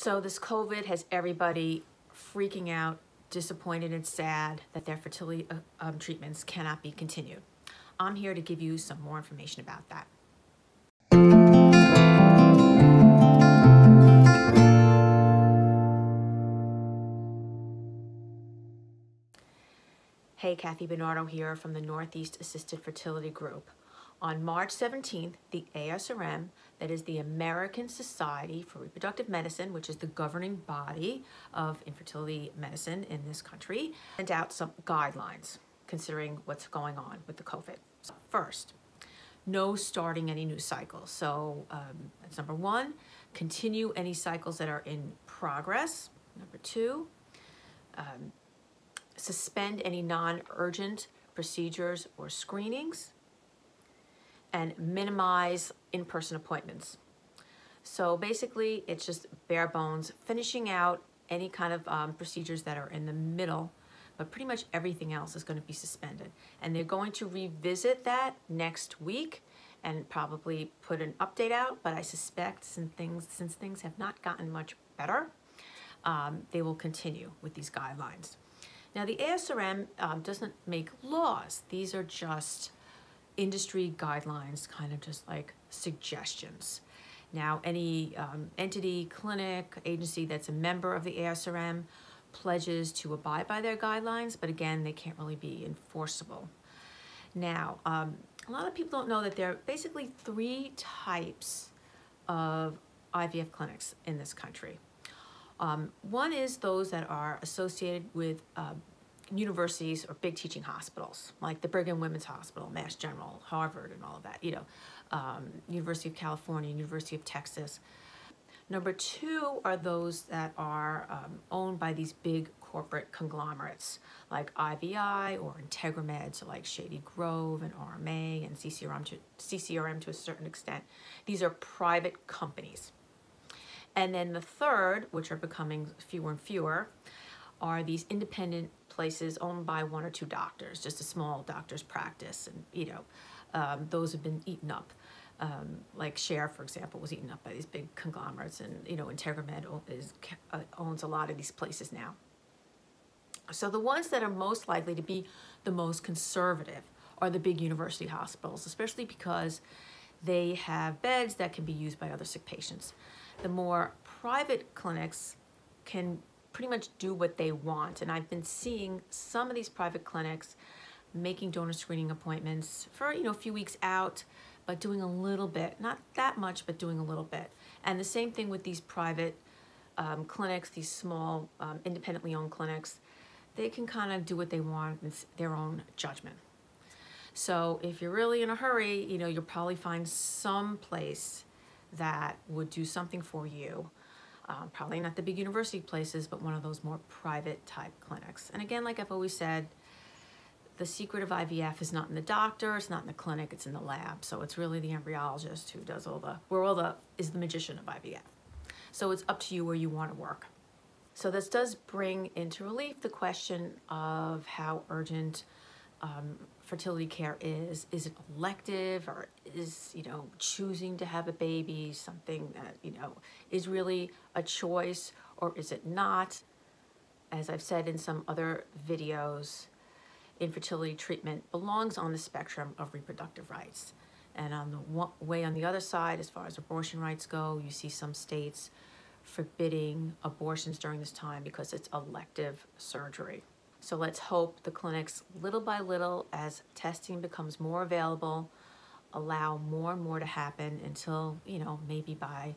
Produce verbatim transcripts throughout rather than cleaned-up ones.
So this COVID has everybody freaking out, disappointed and sad that their fertility uh, um, treatments cannot be continued. I'm here to give you some more information about that. Hey, Kathy Benardo here from the Northeast Assisted Fertility Group. On March seventeenth, the A S R M, that is the American Society for Reproductive Medicine, which is the governing body of infertility medicine in this country, sent out some guidelines considering what's going on with the COVID. So first, no starting any new cycles. So um, that's number one, continue any cycles that are in progress. Number two, um, suspend any non-urgent procedures or screenings, and minimize in-person appointments. So basically, it's just bare bones, finishing out any kind of um, procedures that are in the middle, but pretty much everything else is going to be suspended. And they're going to revisit that next week and probably put an update out, but I suspect since things, since things have not gotten much better, um, they will continue with these guidelines. Now, the A S R M um, doesn't make laws. These are just industry guidelines, kind of just like suggestions. Now, any um, entity, clinic, agency that's a member of the A S R M pledges to abide by their guidelines, but again, they can't really be enforceable. Now, um, a lot of people don't know that there are basically three types of I V F clinics in this country. Um, one is those that are associated with uh, universities or big teaching hospitals, like the Brigham Women's Hospital, Mass General, Harvard, and all of that, you know, um, University of California, University of Texas. Number two are those that are um, owned by these big corporate conglomerates, like I V I or IntegraMed, so like Shady Grove and R M A and C C R M to, C C R M to a certain extent. These are private companies. And then the third, which are becoming fewer and fewer, are these independent places owned by one or two doctors, just a small doctor's practice, and you know, um, those have been eaten up. Um, like Share, for example, was eaten up by these big conglomerates, and you know, IntegraMed is, uh, owns a lot of these places now. So the ones that are most likely to be the most conservative are the big university hospitals, especially because they have beds that can be used by other sick patients. The more private clinics can pretty much do what they want. And I've been seeing some of these private clinics making donor screening appointments for, you know, a few weeks out, but doing a little bit, not that much, but doing a little bit. And the same thing with these private um, clinics, these small um, independently owned clinics. They can kind of do what they want with their own judgment. So if you're really in a hurry, you know, you'll probably find some place that would do something for you. Um, probably not the big university places, but one of those more private type clinics. And again, like I've always said, the secret of I V F is not in the doctor, it's not in the clinic, it's in the lab. So it's really the embryologist who does all the, where all the, is the magician of I V F. So it's up to you where you want to work. So this does bring into relief the question of how urgent um, fertility care is. Is it elective, or is, you know, choosing to have a baby something that, you know, is really a choice, or is it not? As I've said in some other videos, infertility treatment belongs on the spectrum of reproductive rights. And on the one, way on the other side, as far as abortion rights go, you see some states forbidding abortions during this time because it's elective surgery. So let's hope the clinics, little by little, as testing becomes more available, allow more and more to happen until, you know, maybe by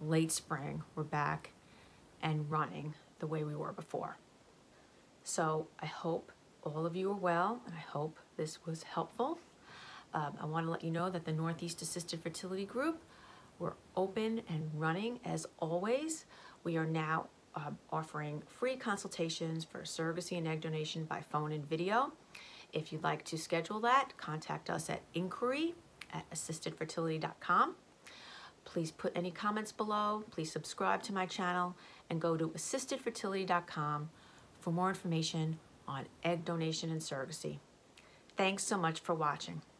late spring, we're back and running the way we were before. So I hope all of you are well, and I hope this was helpful. Um, I want to let you know that the Northeast Assisted Fertility Group, we're open and running as always. We are now Um, offering free consultations for surrogacy and egg donation by phone and video. If you'd like to schedule that, contact us at inquiry at assisted fertility dot com. Please put any comments below. Please subscribe to my channel and go to assisted fertility dot com for more information on egg donation and surrogacy. Thanks so much for watching.